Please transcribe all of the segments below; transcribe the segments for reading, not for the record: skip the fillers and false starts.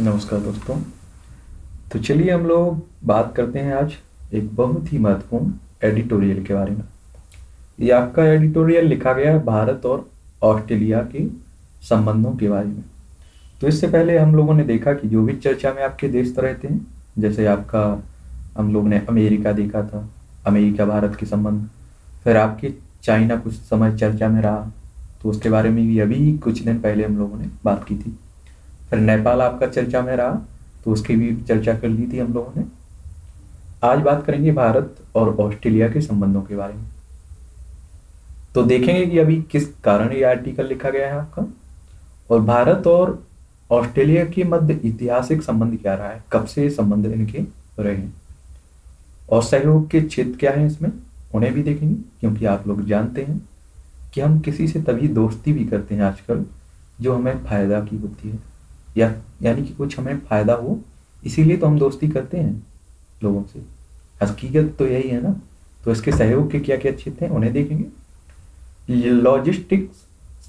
नमस्कार दोस्तों, तो चलिए हम लोग बात करते हैं आज एक बहुत ही महत्वपूर्ण एडिटोरियल के बारे में। ये आपका एडिटोरियल लिखा गया है भारत और ऑस्ट्रेलिया के संबंधों के बारे में। तो इससे पहले हम लोगों ने देखा कि जो भी चर्चा में आपके देश तो रहते हैं, जैसे आपका हम लोग ने अमेरिका देखा था, अमेरिका भारत के संबंध, फिर आपके चाइना कुछ समय चर्चा में रहा, तो उसके बारे में भी अभी कुछ दिन पहले हम लोगों ने बात की थी। फिर नेपाल आपका चर्चा में रहा, तो उसकी भी चर्चा कर ली थी हम लोगों ने। आज बात करेंगे भारत और ऑस्ट्रेलिया के संबंधों के बारे में। तो देखेंगे कि अभी किस कारण ये आर्टिकल लिखा गया है आपका, और भारत और ऑस्ट्रेलिया के मध्य ऐतिहासिक संबंध क्या रहा है, कब से संबंध इनके रहे हैं, और सहयोग के क्षेत्र क्या है इसमें, उन्हें भी देखेंगे। क्योंकि आप लोग जानते हैं कि हम किसी से तभी दोस्ती भी करते हैं आजकल जो हमें फायदा की होती है, यानी कि कुछ हमें फ़ायदा हो, इसीलिए तो हम दोस्ती करते हैं लोगों से। हकीकत तो यही है ना। तो इसके सहयोग के क्या क्या क्षेत्र हैं उन्हें देखेंगे। लॉजिस्टिक्स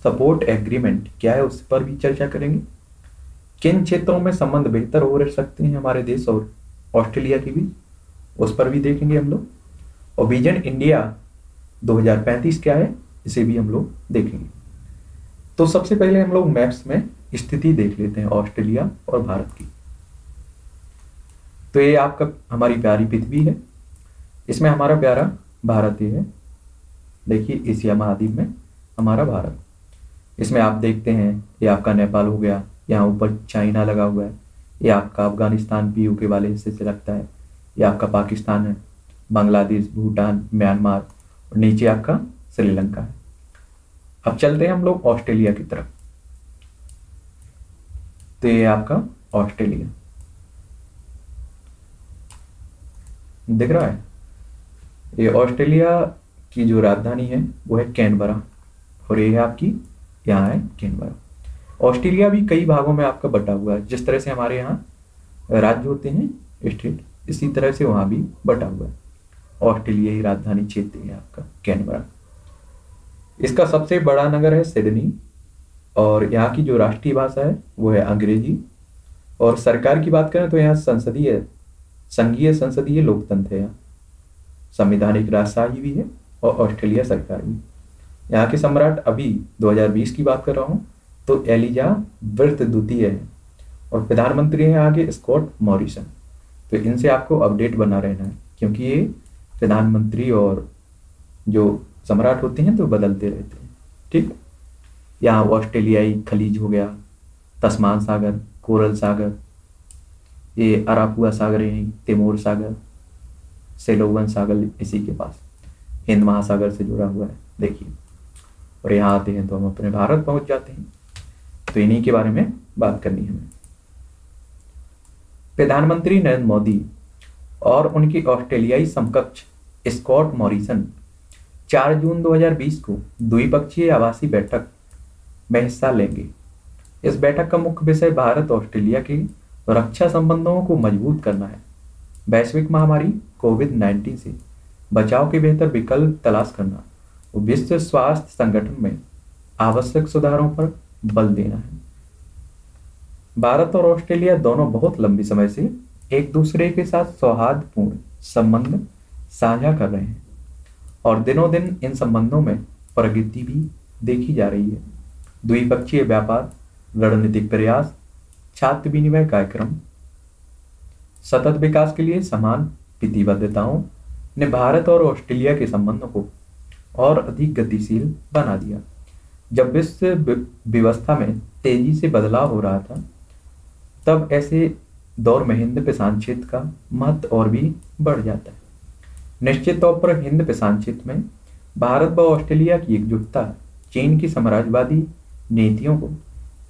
सपोर्ट एग्रीमेंट क्या है उस पर भी चर्चा करेंगे। किन क्षेत्रों में संबंध बेहतर हो रह सकते हैं हमारे देश और ऑस्ट्रेलिया के बीच, उस पर भी देखेंगे हम लोग। और विजन इंडिया 2035 क्या है, इसे भी हम लोग देखेंगे। तो सबसे पहले हम लोग मैप्स में स्थिति देख लेते हैं ऑस्ट्रेलिया और भारत की। तो ये आपका हमारी प्यारी पृथ्वी है, इसमें हमारा प्यारा भारत ही है। देखिए एशिया महाद्वीप में हमारा भारत, इसमें आप देखते हैं ये आपका नेपाल हो गया, यहाँ ऊपर चाइना लगा हुआ है, ये आपका अफगानिस्तान पीयूके वाले हिस्से से लगता है, ये आपका पाकिस्तान है, बांग्लादेश, भूटान, म्यांमार, और नीचे आपका श्रीलंका है। अब चलते हैं हम लोग ऑस्ट्रेलिया की तरफ। तो ये आपका ऑस्ट्रेलिया दिख रहा है। ये ऑस्ट्रेलिया की जो राजधानी है वो है कैनबरा, और ये आपकी यहाँ है कैनबरा। ऑस्ट्रेलिया भी कई भागों में आपका बटा हुआ है, जिस तरह से हमारे यहाँ राज्य होते हैं स्टेट, इसी तरह से वहाँ भी बटा हुआ है। ऑस्ट्रेलियाई राजधानी क्षेत्र है आपका कैनबरा। इसका सबसे बड़ा नगर है सिडनी, और यहाँ की जो राष्ट्रीय भाषा है वो है अंग्रेजी। और सरकार की बात करें तो यहाँ संघीय संसदीय लोकतंत्र है, यहाँ संवैधानिक राजशाही भी है और ऑस्ट्रेलिया सरकार भी। यहाँ के सम्राट, अभी 2020 की बात कर रहा हूँ, तो एलिजाबेथ द्वितीय है, और प्रधानमंत्री हैं यहाँ के स्कॉट मॉरिसन। तो इनसे आपको अपडेट बना रहना है, क्योंकि ये प्रधानमंत्री और जो सम्राट होते हैं तो बदलते रहते हैं। ठीक, यहाँ ऑस्ट्रेलियाई खलीज हो गया, तस्मान सागर, कोरल सागर, ये अरापुआ सागर है, तिमोर सागर, सेलोवन सागर इसी के पास हिंद महासागर से जुड़ा हुआ है। देखिए, और यहाँ आते हैं तो हम अपने भारत पहुँच जाते हैं। तो इन्हीं के बारे में बात करनी है हमें। प्रधानमंत्री नरेंद्र मोदी और उनके ऑस्ट्रेलियाई समकक्ष स्कॉट मॉरिसन 4 जून 2020 को द्विपक्षीय आवासीय बैठक में हिस्सा लेंगे। इस बैठक का मुख्य विषय भारत ऑस्ट्रेलिया के रक्षा संबंधों को मजबूत करना है, वैश्विक महामारी कोविड-19 से बचाव के बेहतर विकल्प तलाश करना और विश्व स्वास्थ्य संगठन में आवश्यक सुधारों पर बल देना है। भारत और ऑस्ट्रेलिया दोनों बहुत लंबे समय से एक दूसरे के साथ सौहार्दपूर्ण संबंध साझा कर रहे हैं, और दिनों दिन इन संबंधों में प्रगति भी देखी जा रही है। द्विपक्षीय व्यापार, रणनीतिक प्रयास, छात्र विनिमय कार्यक्रम, सतत विकास के लिए समान प्रतिबद्धताओं ने भारत और ऑस्ट्रेलिया के संबंधों को और अधिक गतिशील बना दिया। जब विश्व व्यवस्था में तेजी से बदलाव हो रहा था, तब ऐसे दौर में हिंद प्रशांत क्षेत्र का महत्व और भी बढ़ जाता है। निश्चित तौर पर हिंद प्रशांत क्षेत्र में भारत व ऑस्ट्रेलिया की एकजुटता चीन की साम्राज्यवादी नीतियों को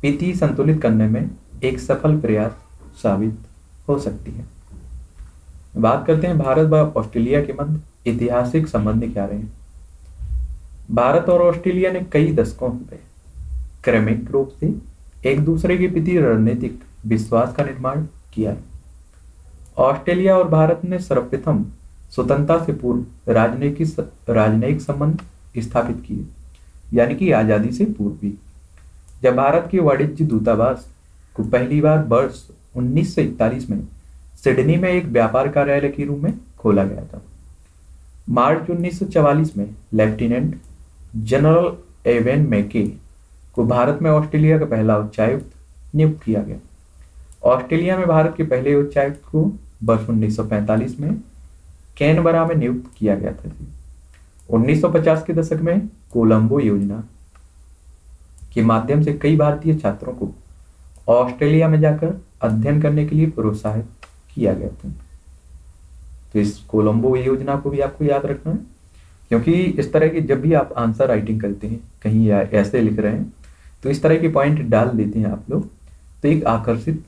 पिति संतुलित करने में एक सफल प्रयास साबित हो सकती है। बात करते हैं भारत व ऑस्ट्रेलिया के मध्य ऐतिहासिक संबंध क्या रहे हैं। भारत और ऑस्ट्रेलिया ने कई दशकों में क्रमिक रूप से एक दूसरे के प्रति रणनीतिक विश्वास का निर्माण किया है। ऑस्ट्रेलिया और भारत ने सर्वप्रथम स्वतंत्रता से पूर्व राजनयिक संबंध स्थापित किए, यानी कि आज़ादी से पूर्व भी। जब भारत के वाणिज्य दूतावास को पहली बार वर्ष 1941 में सिडनी में एक व्यापार कार्यालय के रूप में खोला गया था। मार्च 1944 में लेफ्टिनेंट जनरल एवेन मैके को भारत में ऑस्ट्रेलिया का पहला उच्चायुक्त नियुक्त किया गया। ऑस्ट्रेलिया में भारत के पहले उच्चायुक्त को वर्ष 1945 में कैनबरा में नियुक्त किया गया था। 1950 के दशक में कोलंबो योजना के माध्यम से कई भारतीय छात्रों को ऑस्ट्रेलिया में जाकर अध्ययन करने के लिए प्रोत्साहित किया गया था। तो इस कोलंबो योजना को भी आपको याद रखना है, क्योंकि इस तरह की जब भी आप आंसर राइटिंग करते हैं, कहीं या ऐसे लिख रहे हैं तो इस तरह के पॉइंट डाल देते हैं आप लोग, तो एक आकर्षित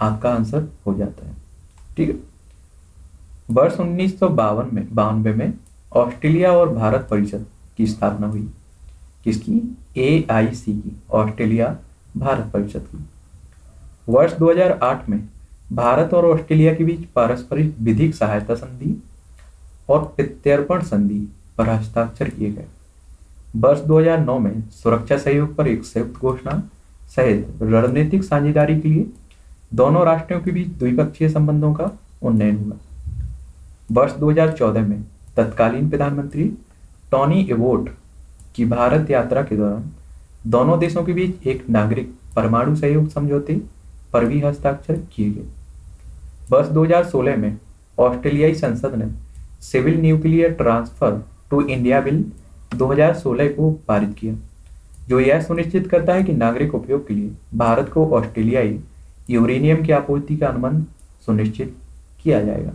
आपका आंसर हो जाता है। ठीक है, वर्ष 1952 में ऑस्ट्रेलिया और भारत परिषद की स्थापना हुई। किसकी? AIC की, ऑस्ट्रेलिया भारत परिषद की। वर्ष 2008 में भारत और ऑस्ट्रेलिया के बीच पारस्परिक विधिक सहायता संधि और प्रत्यर्पण संधि पर हस्ताक्षर किए गए। वर्ष 2009 में सुरक्षा सहयोग पर एक संयुक्त घोषणा सहित रणनीतिक साझेदारी के लिए दोनों राष्ट्रों के बीच द्विपक्षीय संबंधों का उन्नयन हुआ। वर्ष 2014 में तत्कालीन प्रधानमंत्री टॉनी एबोट की भारत यात्रा के दौरान दोनों देशों के बीच एक नागरिक परमाणु सहयोग समझौते पर भी हस्ताक्षर किए गए। वर्ष 2016 में ऑस्ट्रेलियाई संसद ने civil nuclear transfer to India bill 2016 को पारित किया, जो यह सुनिश्चित करता है कि नागरिक उपयोग के लिए भारत को ऑस्ट्रेलियाई यूरेनियम की आपूर्ति का अनुबंध सुनिश्चित किया जाएगा।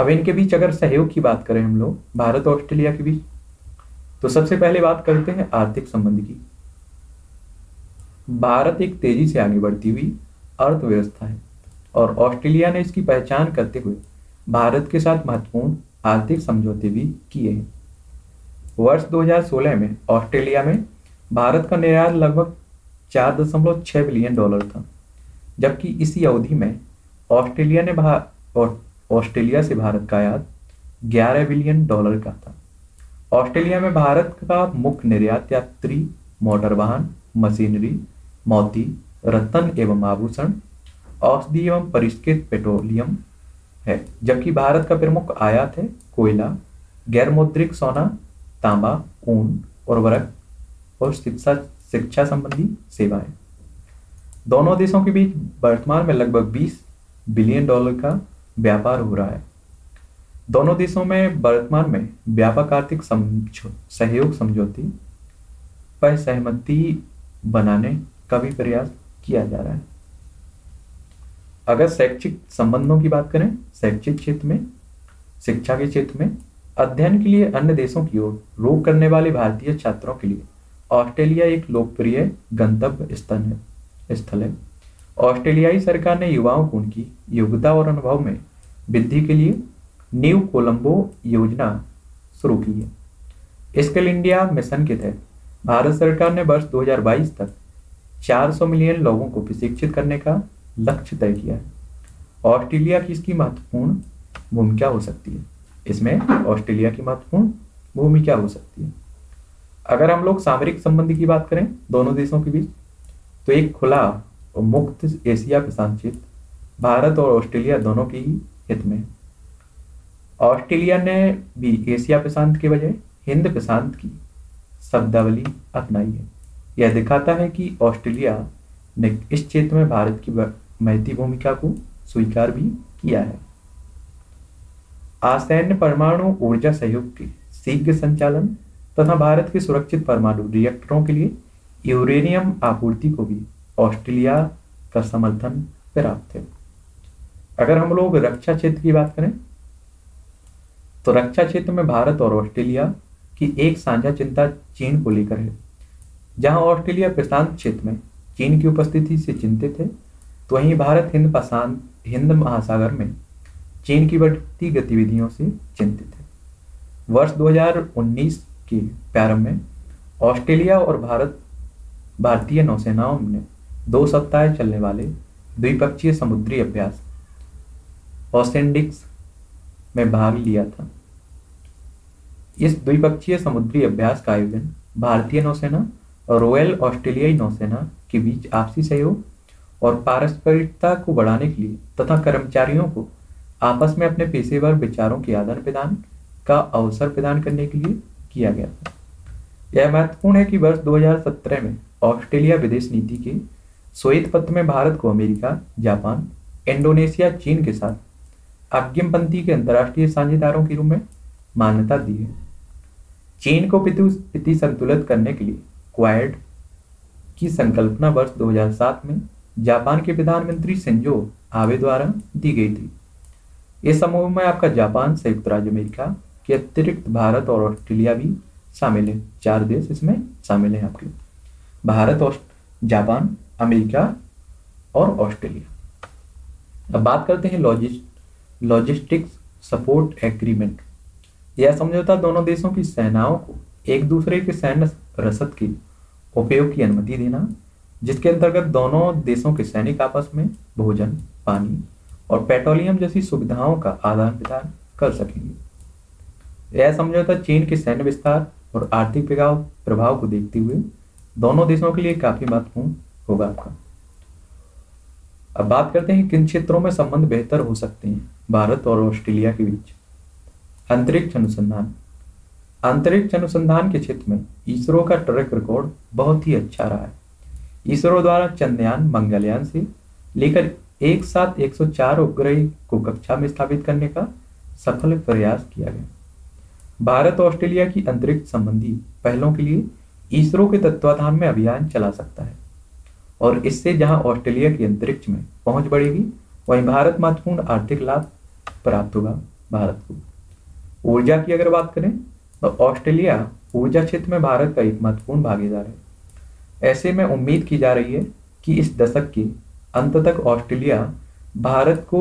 अब इनके बीच अगर सहयोग की बात करें हम लोग, भारत और ऑस्ट्रेलिया के बीच, तो सबसे पहले बात करते हैं आर्थिक संबंध की। भारत एक तेजी से आगे बढ़ती हुई अर्थव्यवस्था है और ऑस्ट्रेलिया ने इसकी पहचान करते हुए भारत के साथ महत्वपूर्ण आर्थिक समझौते भी किए हैं। वर्ष 2016 में ऑस्ट्रेलिया में भारत का निर्यात लगभग 4.6 बिलियन डॉलर था, जबकि इसी अवधि में ऑस्ट्रेलिया ने ऑस्ट्रेलिया से भारत का आयात 11 बिलियन डॉलर का था। ऑस्ट्रेलिया में भारत का मुख्य निर्यात यात्री मोटर वाहन, मशीनरी, मोती, रत्न एवं आभूषण, औषधि एवं परिष्कृत पेट्रोलियम है, जबकि भारत का प्रमुख आयात है कोयला, गैर मौद्रिक सोना, तांबा, ऊन, उर्वरक और शिक्षा संबंधी सेवाएं। दोनों देशों के बीच वर्तमान में लगभग 20 बिलियन डॉलर का व्यापार हो रहा है। दोनों देशों में वर्तमान में व्यापक आर्थिक सहयोग समझौते पर सहमति बनाने का भी प्रयास किया जा रहा है। अगर शैक्षिक संबंधों की बात करें, शैक्षिक क्षेत्र में, शिक्षा के क्षेत्र में अध्ययन के लिए अन्य देशों की ओर रुख करने वाले भारतीय छात्रों के लिए ऑस्ट्रेलिया एक लोकप्रिय गंतव्य स्थल है। ऑस्ट्रेलियाई सरकार ने युवाओं को उनकी योग्यता और अनुभव में वृद्धि के लिए न्यू कोलंबो योजना शुरू की है। स्किल इंडिया मिशन के तहत भारत सरकार ने वर्ष 2022 तक 400 मिलियन लोगों को प्रशिक्षित करने का लक्ष्य तय किया है। ऑस्ट्रेलिया की इसकी महत्वपूर्ण भूमिका हो सकती है, इसमें ऑस्ट्रेलिया की महत्वपूर्ण भूमिका हो सकती है। अगर हम लोग सामरिक संबंध की बात करें दोनों देशों के बीच, तो एक खुला और मुक्त एशिया प्रशांत क्षेत्र भारत और ऑस्ट्रेलिया दोनों के ही हित में। ऑस्ट्रेलिया ने भी एशिया प्रशांत के बजाय हिंद प्रशांत की शब्दावली अपनाई है। यह दिखाता है कि ऑस्ट्रेलिया ने इस क्षेत्र में भारत की महती भूमिका को स्वीकार भी किया है। आसन्न परमाणु ऊर्जा सहयोग के शीघ्र संचालन तथा भारत के सुरक्षित परमाणु रिएक्टरों के लिए यूरेनियम आपूर्ति को भी ऑस्ट्रेलिया का समर्थन प्राप्त है। अगर हम लोग रक्षा क्षेत्र की बात करें, तो रक्षा क्षेत्र में भारत और ऑस्ट्रेलिया कि एक साझा चिंता चीन को लेकर है। जहां ऑस्ट्रेलिया प्रशांत क्षेत्र में चीन की उपस्थिति से चिंतित है, तो वहीं भारत हिंद महासागर में चीन की बढ़ती गतिविधियों से चिंतित है। वर्ष 2019 के प्रारंभ में ऑस्ट्रेलिया और भारतीय नौसेनाओं ने 2 सप्ताह चलने वाले द्विपक्षीय समुद्री अभ्यास ऑसिंडेक्स में भाग लिया था। इस द्विपक्षीय समुद्री अभ्यास का आयोजन भारतीय नौसेना और रॉयल ऑस्ट्रेलियाई नौसेना के बीच आपसी सहयोग और पारस्परिकता को बढ़ाने के लिए तथा कर्मचारियों को आपस में अपने पेशेवर विचारों के आदान प्रदान का अवसर प्रदान करने के लिए किया गया था। यह महत्वपूर्ण है कि वर्ष 2017 में ऑस्ट्रेलिया विदेश नीति के श्वेत पत्र में भारत को अमेरिका, जापान, इंडोनेशिया, चीन के साथ अग्रिमपंथी के अंतर्राष्ट्रीय साझेदारों के रूप में मान्यता दी है। चीन को स्थिति संतुलित करने के लिए क्वाड की संकल्पना वर्ष 2007 में जापान के प्रधानमंत्री शिंजो आबे द्वारा दी गई थी। इस समूह में आपका जापान, संयुक्त राज्य अमेरिका के अतिरिक्त भारत और ऑस्ट्रेलिया भी शामिल है। चार देश इसमें शामिल हैं आपके, भारत, जापान, अमेरिका और ऑस्ट्रेलिया। अब बात करते हैं लॉजिस्टिक्स सपोर्ट एग्रीमेंट। यह समझौता दोनों देशों की सेनाओं को एक दूसरे के सैन्य रसद के उपयोग की अनुमति देना, जिसके अंतर्गत दोनों देशों के सैनिक आपस में भोजन, पानी और पेट्रोलियम जैसी सुविधाओं का आदान प्रदान कर सकेंगे। यह समझौता चीन के सैन्य विस्तार और आर्थिक प्रभाव को देखते हुए दोनों देशों के लिए काफी महत्वपूर्ण होगा आपका। अब बात करते हैं किन क्षेत्रों में संबंध बेहतर हो सकते हैं भारत और ऑस्ट्रेलिया के बीच। अंतरिक्ष अनुसंधान। अंतरिक्ष अनुसंधान के क्षेत्र में इसरो का ट्रैक रिकॉर्ड बहुत ही अच्छा रहा है। इसरो द्वारा चंद्रयान, मंगलयान से लेकर एक साथ 104 उपग्रह को कक्षा में स्थापित करने का सफल प्रयास किया गया। भारत ऑस्ट्रेलिया की अंतरिक्ष संबंधी पहलों के लिए इसरो के तत्वाधान में अभियान चला सकता है और इससे जहां ऑस्ट्रेलिया की अंतरिक्ष में पहुंच बढ़ेगी, वहीं भारत महत्वपूर्ण आर्थिक लाभ प्राप्त होगा भारत को। ऊर्जा की अगर बात करें तो ऑस्ट्रेलिया ऊर्जा क्षेत्र में भारत का एक महत्वपूर्ण भागीदार है। ऐसे में उम्मीद की जा रही है कि इस दशक के अंत तक ऑस्ट्रेलिया भारत को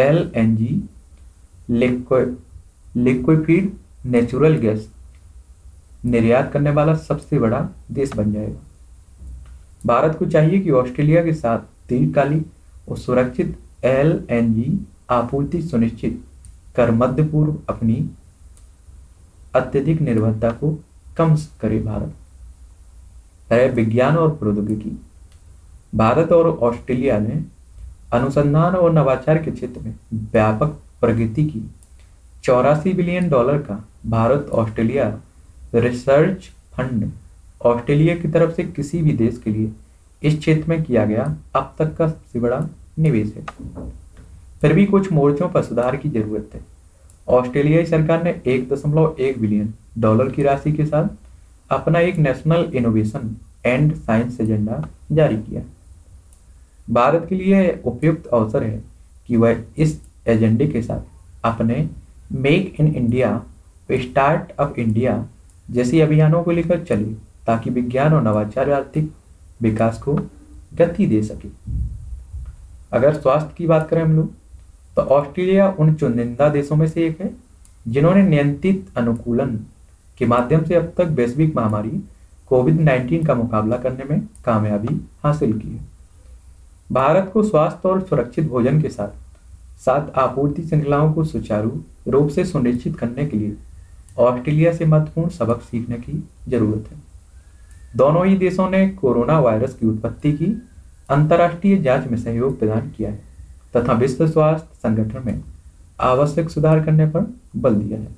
LNG लिक्विफाइड नेचुरल गैस निर्यात करने वाला सबसे बड़ा देश बन जाएगा। भारत को चाहिए कि ऑस्ट्रेलिया के साथ दीर्घकालिक और सुरक्षित LNG आपूर्ति सुनिश्चित कर मध्य पूर्व अपनी अत्यधिक निर्भरता को कम करे भारत। विज्ञान और प्रौद्योगिकी। भारत और ऑस्ट्रेलिया ने अनुसंधान और नवाचार के क्षेत्र में व्यापक प्रगति की। $84 बिलियन का Bharat Australia research fund Australia की तरफ से किसी भी देश के लिए इस क्षेत्र में किया गया अब तक का सबसे बड़ा निवेश है। फिर भी कुछ मोर्चों पर सुधार की जरूरत है। ऑस्ट्रेलियाई सरकार ने $1.1 बिलियन की राशि के साथ अपना एक national innovation and science agenda जारी किया। भारत के लिए उपयुक्त अवसर है कि वह इस एजेंडे के साथ अपने make in India, startup India जैसे अभियानों को लेकर चले, ताकि विज्ञान और नवाचार आर्थिक विकास को गति दे सके। अगर स्वास्थ्य की बात करें हम लोग, तो ऑस्ट्रेलिया उन चुनिंदा देशों में से एक है जिन्होंने नियंत्रित अनुकूलन के माध्यम से अब तक वैश्विक महामारी कोविड-19 का मुकाबला करने में कामयाबी हासिल की है। भारत को स्वास्थ्य और सुरक्षित भोजन के साथ साथ आपूर्ति श्रृंखलाओं को सुचारू रूप से सुनिश्चित करने के लिए ऑस्ट्रेलिया से महत्वपूर्ण सबक सीखने की जरूरत है। दोनों ही देशों ने कोरोना वायरस की उत्पत्ति की अंतर्राष्ट्रीय जांच में सहयोग प्रदान किया है तथा विश्व स्वास्थ्य संगठन में आवश्यक सुधार करने पर बल दिया है।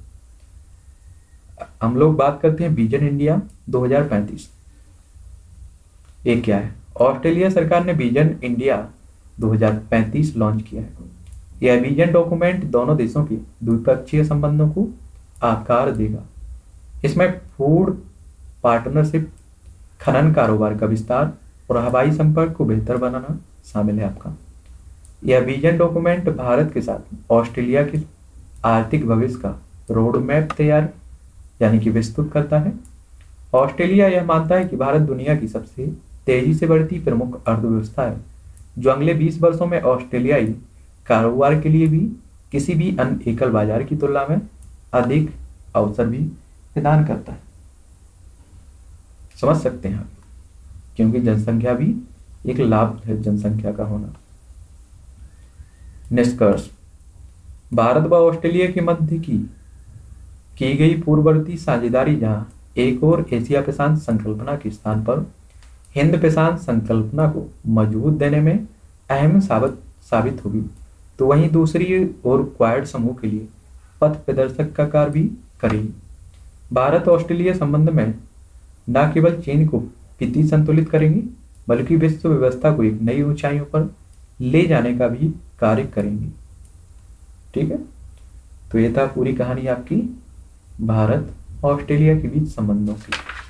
हम लोग बात करते हैं विजन इंडिया 2035। ये क्या है? ऑस्ट्रेलिया सरकार ने विजन इंडिया 2035 लॉन्च किया है। यह विजन डॉक्यूमेंट दोनों देशों के द्विपक्षीय संबंधों को आकार देगा। इसमें फूड पार्टनरशिप, खनन कारोबार का विस्तार और हवाई संपर्क को बेहतर बनाना शामिल है आपका। यह विजन डॉक्यूमेंट भारत के साथ ऑस्ट्रेलिया के आर्थिक भविष्य का रोड मैप तैयार यानी कि विस्तृत करता है। ऑस्ट्रेलिया यह मानता है कि भारत दुनिया की सबसे तेजी से बढ़ती प्रमुख अर्थव्यवस्था है, जो अगले 20 वर्षों में ऑस्ट्रेलियाई कारोबार के लिए भी किसी भी अन्य एकल बाजार की तुलना में अधिक अवसर भी प्रदान करता है। समझ सकते हैं आप, क्योंकि जनसंख्या भी एक लाभ है, जनसंख्या का होना। निष्कर्ष, भारत व ऑस्ट्रेलिया के मध्य की गई पूर्ववर्ती साझेदारी, जहां एक और एशिया प्रशांत संकल्पना के स्थान पर हिंद प्रशांत संकल्पना को मजबूत देने में अहम साबित होगी। तो वहीं दूसरी ओर क्वाड समूह के लिए पथ प्रदर्शक का कार्य भी करेगी। भारत ऑस्ट्रेलिया संबंध में न केवल चीन को वित्तीय संतुलित करेंगे बल्कि विश्व व्यवस्था को एक नई ऊंचाइयों पर ले जाने का भी कार्य करेंगे। ठीक है, तो ये था पूरी कहानी आपकी भारत ऑस्ट्रेलिया के बीच संबंधों की।